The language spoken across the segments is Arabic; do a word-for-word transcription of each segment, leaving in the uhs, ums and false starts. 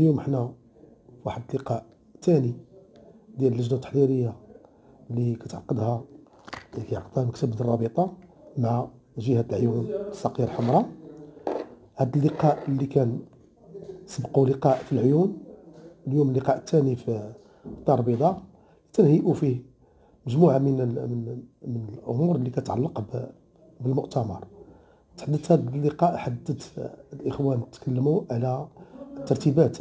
اليوم حنا واحد اللقاء ثاني ديال اللجنه التحضيريه اللي كتعقدها اللي كيعقدها مكتب الرابطه مع جهه العيون الساقيه الحمراء. هذا اللقاء اللي كان سبقوا لقاء في العيون، اليوم اللقاء الثاني في الدار البيضاء تنهيئوا فيه مجموعه من من من الامور اللي كتعلق بالمؤتمر. تحدث هذا اللقاء، حدث الاخوان تكلموا على الترتيبات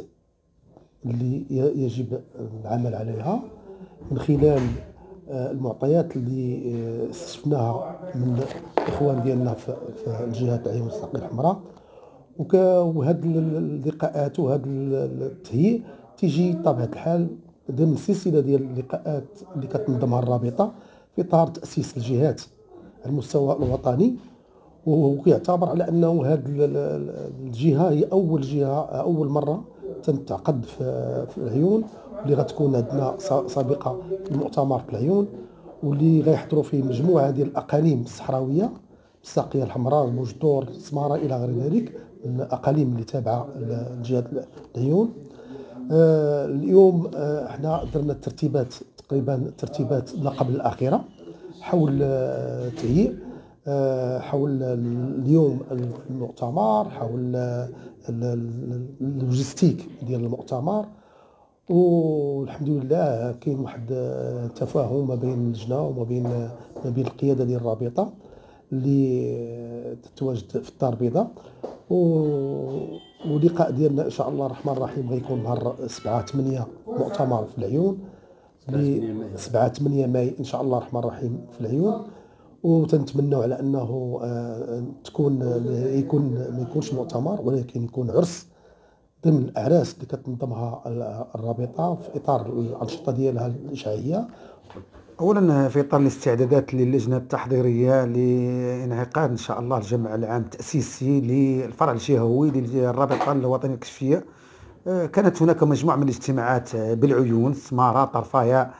اللي يجب العمل عليها من خلال المعطيات اللي استشفناها من الاخوان ديالنا في الجهات العيون الساقية الحمراء. وهاد اللقاءات وهاد التهيئ تيجي بطبيعه الحال ضمن سلسله ديال اللقاءات اللي كتنظمها الرابطه في اطار تاسيس الجهات على المستوى الوطني، وكيعتبر على انه هاد الجهه هي اول جهه اول مره تنتعقد في العيون، اللي غتكون عندنا سابقه المؤتمر في العيون واللي غيحضروا فيه مجموعه ديال الاقاليم الصحراويه، الساقيه الحمراء، المجدور، السماره، الى غير ذلك من الاقاليم اللي تابعه لجهه العيون. آه اليوم آه احنا درنا الترتيبات، تقريبا الترتيبات ما قبل الاخيره حول آه تهيئ آه حول اليوم المؤتمر، حول اللوجستيك ديال المؤتمر. والحمد لله كاين واحد التفاهم ما بين اللجنه وما بين ما بين القياده ديال الرابطه اللي تتواجد في الدار البيضاء. ولقاء ديالنا ان شاء الله الرحمن الرحيم غيكون نهار سبعة ثمانية مؤتمر في العيون، سبعة ثمانية ماي ان شاء الله الرحمن الرحيم في العيون. وتنتمنوا على انه تكون يكون ما يكونش مؤتمر ولكن يكون عرس ضمن الاعراس اللي كتنظمها الرابطه في اطار الانشطه ديالها الاشعاعيه. اولا في اطار الاستعدادات للجنه التحضيريه لانعقاد ان شاء الله الجمع العام التاسيسي للفرع الجهوي للرابطه الوطنيه الكشفيه، كانت هناك مجموعه من الاجتماعات بالعيون، سماره، طرفايا،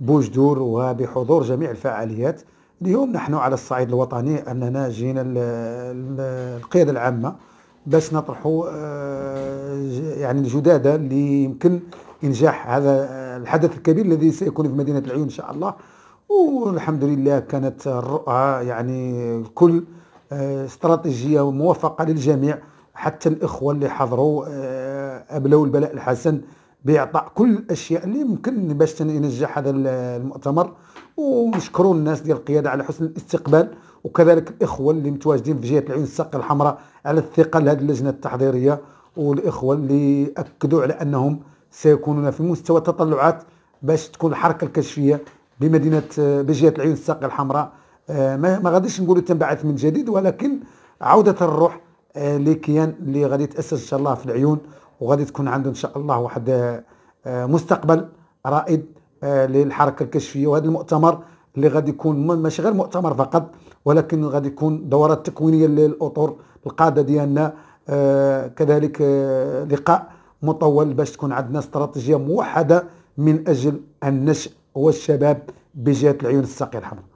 بوجدور، وبحضور جميع الفعاليات. اليوم نحن على الصعيد الوطني اننا جينا القياده العامه باش نطرحوا يعني الجداده اللي يمكن انجاح هذا الحدث الكبير الذي سيكون في مدينه العيون ان شاء الله. والحمد لله كانت الرؤى يعني الكل استراتيجيه موفقه للجميع، حتى الاخوه اللي حضروا ابلوا البلاء الحسن باعطاء كل الاشياء اللي ممكن باش ينجح هذا المؤتمر. ونشكروا الناس ديال القياده على حسن الاستقبال، وكذلك الاخوه اللي متواجدين في جهه العيون الساقيه الحمراء على الثقه لهذه اللجنه التحضيريه، والاخوه اللي اكدوا على انهم سيكونون في مستوى التطلعات باش تكون الحركه الكشفيه بمدينه بجهه العيون الساقيه الحمراء ما غاديش نقولوا تنبعث من جديد، ولكن عوده الروح لكيان اللي غادي تاسس ان شاء الله في العيون، وغادي تكون عنده ان شاء الله واحد مستقبل رائد للحركه الكشفيه. وهذا المؤتمر اللي غادي يكون ماشي غير مؤتمر فقط، ولكن غادي يكون دورات تكوينيه للاطر القاده ديالنا، كذلك لقاء مطول باش تكون عندنا استراتيجيه موحده من اجل النشء والشباب بجهه العيون الساقيه الحمراء.